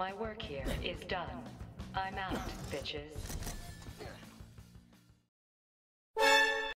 My work here is done. I'm out, bitches.